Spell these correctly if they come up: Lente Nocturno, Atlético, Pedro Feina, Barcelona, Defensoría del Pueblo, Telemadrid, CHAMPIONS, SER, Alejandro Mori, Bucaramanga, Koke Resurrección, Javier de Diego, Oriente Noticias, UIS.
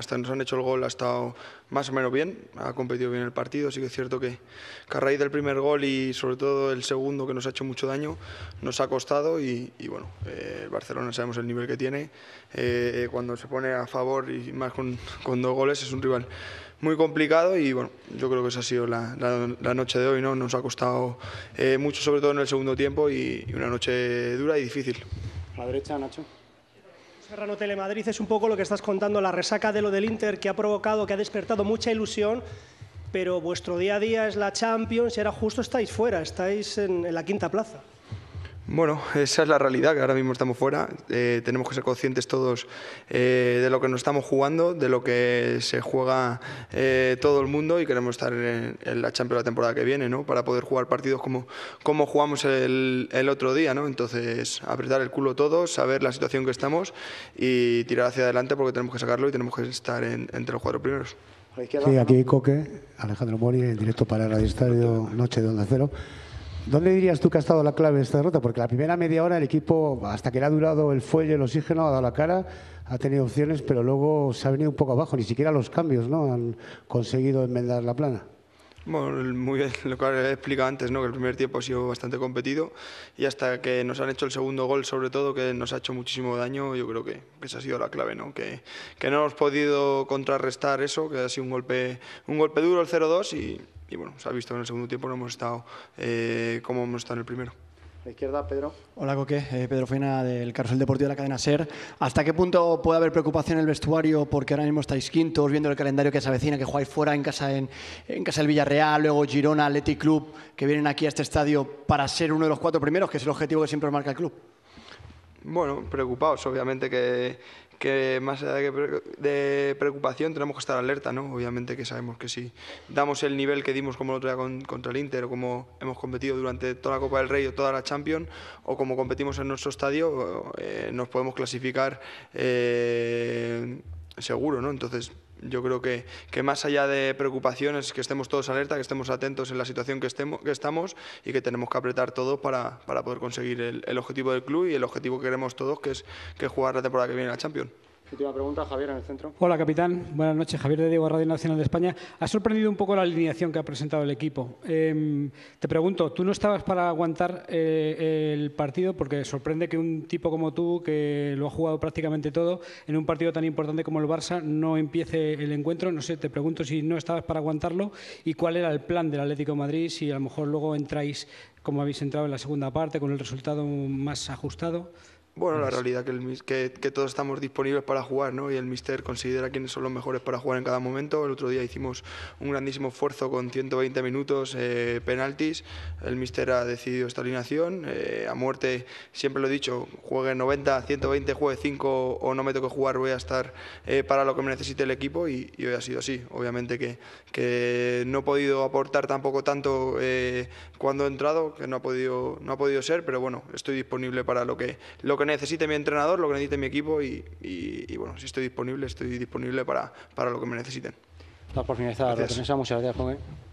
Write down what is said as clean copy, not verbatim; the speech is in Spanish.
hasta nos han hecho el gol ha estado más o menos bien, ha competido bien el partido. Sí que es cierto que a raíz del primer gol y sobre todo el segundo, que nos ha hecho mucho daño, nos ha costado y bueno, Barcelona sabemos el nivel que tiene. Cuando se pone a favor y más con dos goles es un rival muy complicado y bueno, yo creo que esa ha sido la noche de hoy, ¿no? Nos ha costado mucho, sobre todo en el segundo tiempo, y una noche dura y difícil. A la derecha, Nacho. Serrano, Telemadrid, es un poco lo que estás contando, la resaca de lo del Inter, que ha provocado, que ha despertado mucha ilusión, pero vuestro día a día es la Champions y ahora justo estáis fuera, estáis en la quinta plaza. Bueno, esa es la realidad, que ahora mismo estamos fuera. Tenemos que ser conscientes todos de lo que nos estamos jugando, de lo que se juega todo el mundo, y queremos estar en la Champions la temporada que viene, ¿no? Para poder jugar partidos como jugamos el otro día, ¿no? Entonces, apretar el culo todos, saber la situación que estamos y tirar hacia adelante, porque tenemos que sacarlo y tenemos que estar entre los cuatro primeros. Sí, aquí Koke, Alejandro Mori, en directo para Radio Estadio, Noche de Onda Cero. ¿Dónde dirías tú que ha estado la clave de esta derrota? Porque la primera media hora el equipo, hasta que le ha durado el fuelle, el oxígeno, ha dado la cara, ha tenido opciones, pero luego se ha venido un poco abajo. Ni siquiera los cambios, ¿no?, han conseguido enmendar la plana. Bueno, muy bien, lo que he explicado antes, ¿no?, que el primer tiempo ha sido bastante competido y hasta que nos han hecho el segundo gol, sobre todo, que nos ha hecho muchísimo daño, yo creo que esa ha sido la clave, ¿no? Que no hemos podido contrarrestar eso, que ha sido un golpe duro el 0-2 y bueno, se ha visto en el segundo tiempo, no hemos estado como hemos estado en el primero. A la izquierda, Pedro. Hola, Koke. Pedro Feina, del Carrusel Deportivo de la cadena SER. ¿Hasta qué punto puede haber preocupación en el vestuario? Porque ahora mismo estáis quintos, viendo el calendario que se avecina, que jugáis fuera en casa del Villarreal, luego Girona, Athletic Club, que vienen aquí a este estadio para ser uno de los cuatro primeros, que es el objetivo que siempre os marca el club. Bueno, preocupados, obviamente que más allá de preocupación tenemos que estar alerta, ¿no? Obviamente que sabemos que si damos el nivel que dimos como el otro día contra el Inter, o como hemos competido durante toda la Copa del Rey o toda la Champions, o como competimos en nuestro estadio, nos podemos clasificar seguro, ¿no? Entonces, yo creo que más allá de preocupaciones, que estemos todos alerta, que estemos atentos en la situación que estamos, y que tenemos que apretar todos para poder conseguir el objetivo del club y el objetivo que queremos todos, que es jugar la temporada que viene en la Champions. Última pregunta, Javier, en el centro. Hola, capitán. Buenas noches. Javier de Diego, Radio Nacional de España. Ha sorprendido un poco la alineación que ha presentado el equipo. Te pregunto, ¿tú no estabas para aguantar el partido? Porque sorprende que un tipo como tú, que lo ha jugado prácticamente todo, en un partido tan importante como el Barça, no empiece el encuentro. No sé, te pregunto si no estabas para aguantarlo y cuál era el plan del Atlético de Madrid, si a lo mejor luego entráis, como habéis entrado en la segunda parte, con el resultado más ajustado. Bueno, la realidad que todos estamos disponibles para jugar, ¿no? Y el míster considera quiénes son los mejores para jugar en cada momento. El otro día hicimos un grandísimo esfuerzo con 120 minutos, penaltis. El míster ha decidido esta alineación. A muerte, siempre lo he dicho, juegue 90, 120, juegue 5 o no me toque jugar, voy a estar para lo que me necesite el equipo y hoy ha sido así. Obviamente que no he podido aportar tampoco tanto cuando he entrado, que no ha podido ser, pero bueno, estoy disponible para lo que necesite mi entrenador, lo que necesite mi equipo y bueno, si estoy disponible para lo que me necesiten. Por finalizar, muchas gracias, Koke.